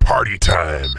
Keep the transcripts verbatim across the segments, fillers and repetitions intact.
Party time.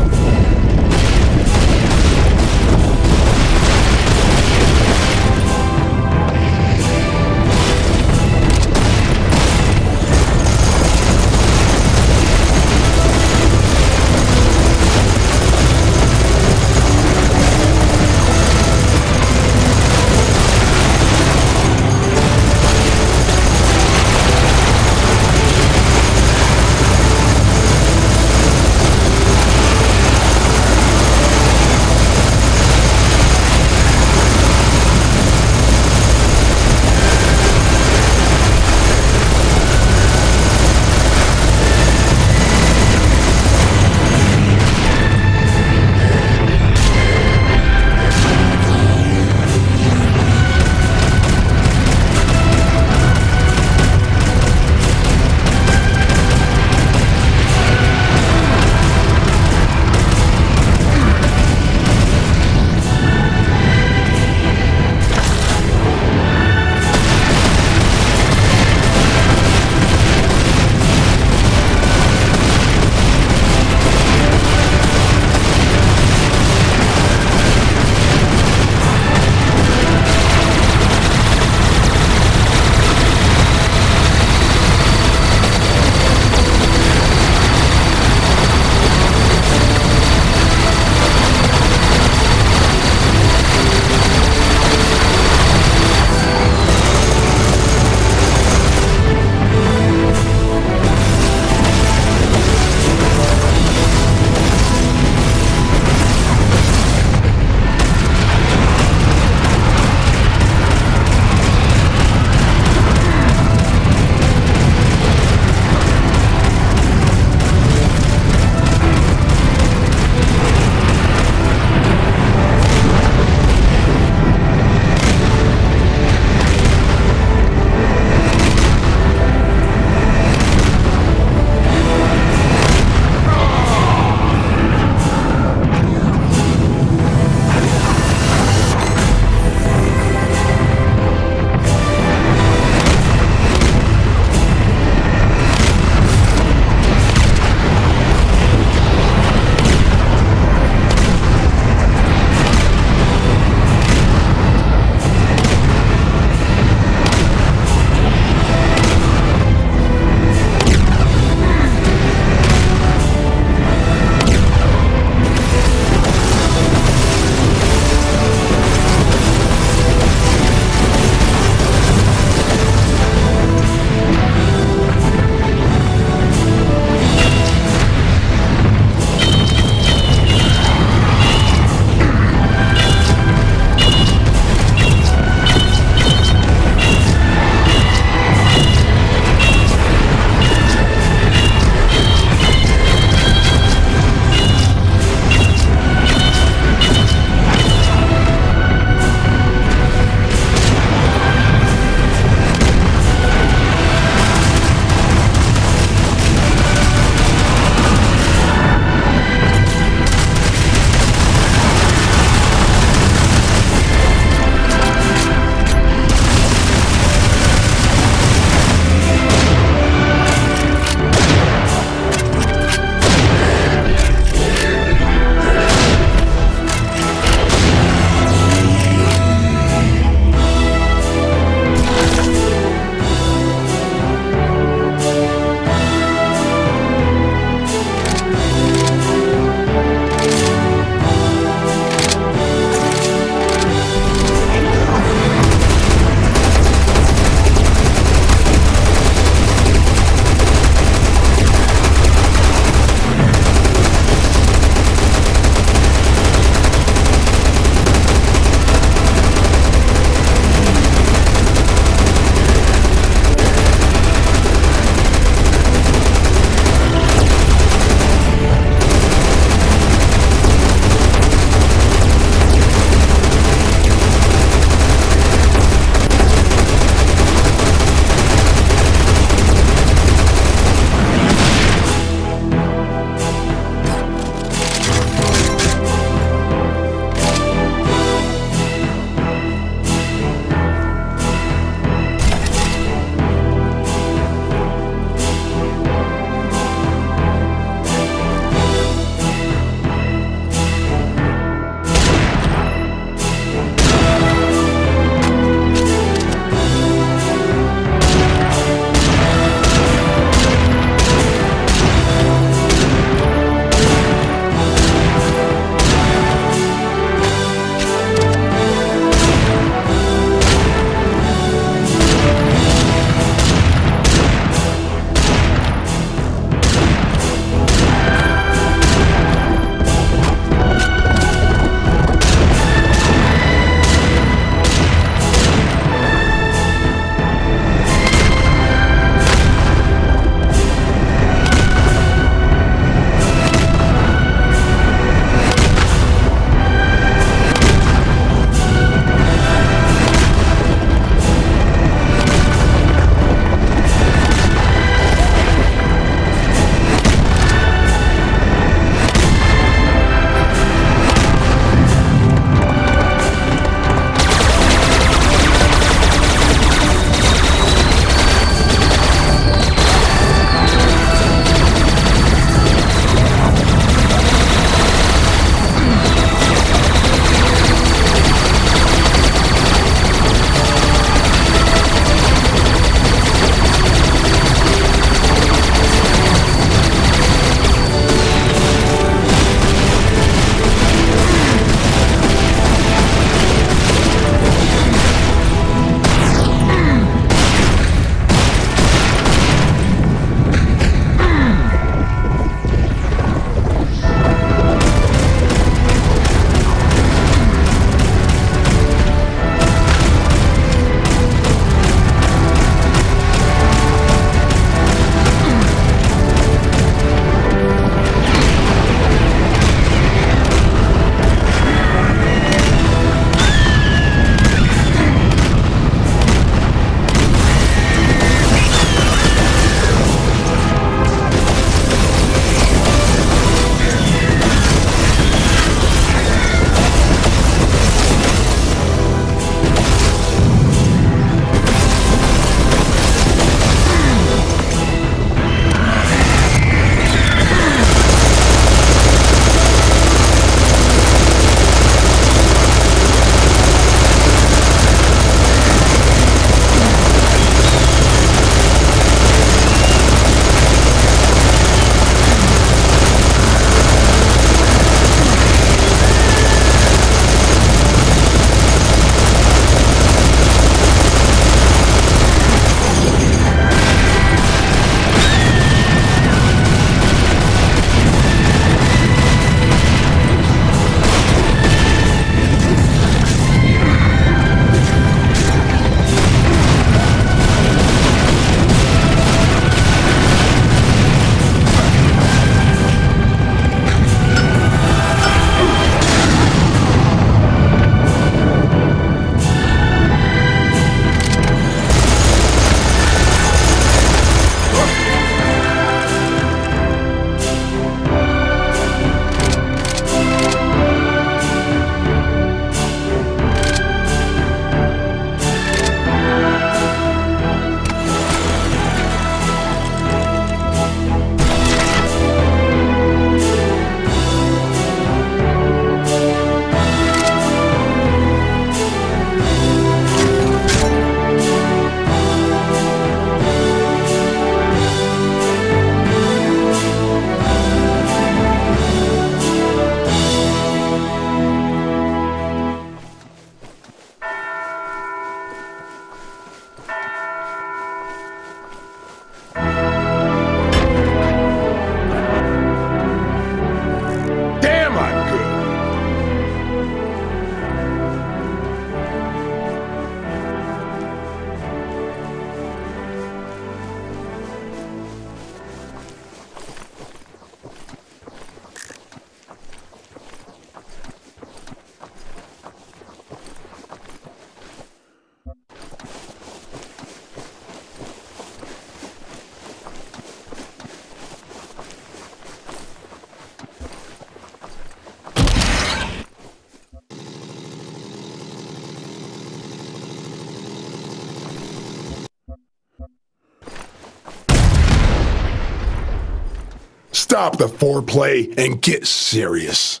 Stop the foreplay and get serious.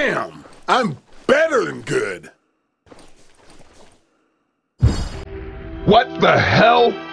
Damn! I'm better than good! What the hell?